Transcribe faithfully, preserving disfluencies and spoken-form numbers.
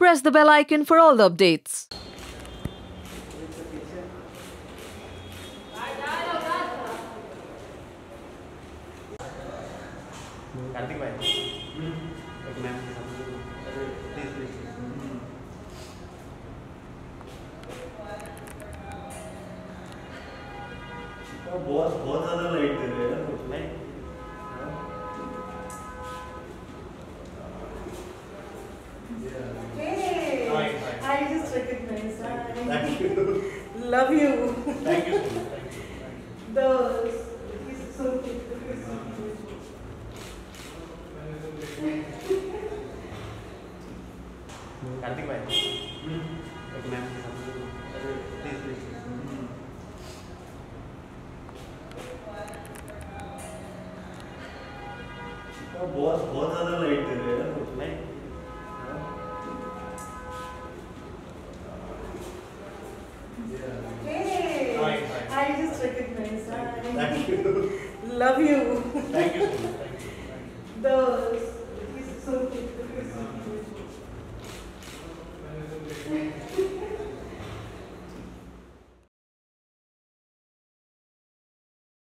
Press the bell icon for all the updates. बहुत बहुत ज़्यादा लाइट दे रहे हैं कुछ नहीं I just recognized Thank you. Love you. Thank you. Those. He's so cute. He's so cute. Karthik bhai. एक ma'am के साथ please please. बहुत बहुत ज़्यादा लाइट दे रहे हैं कुछ नहीं I just recognized Thank you. Love you. Thank you.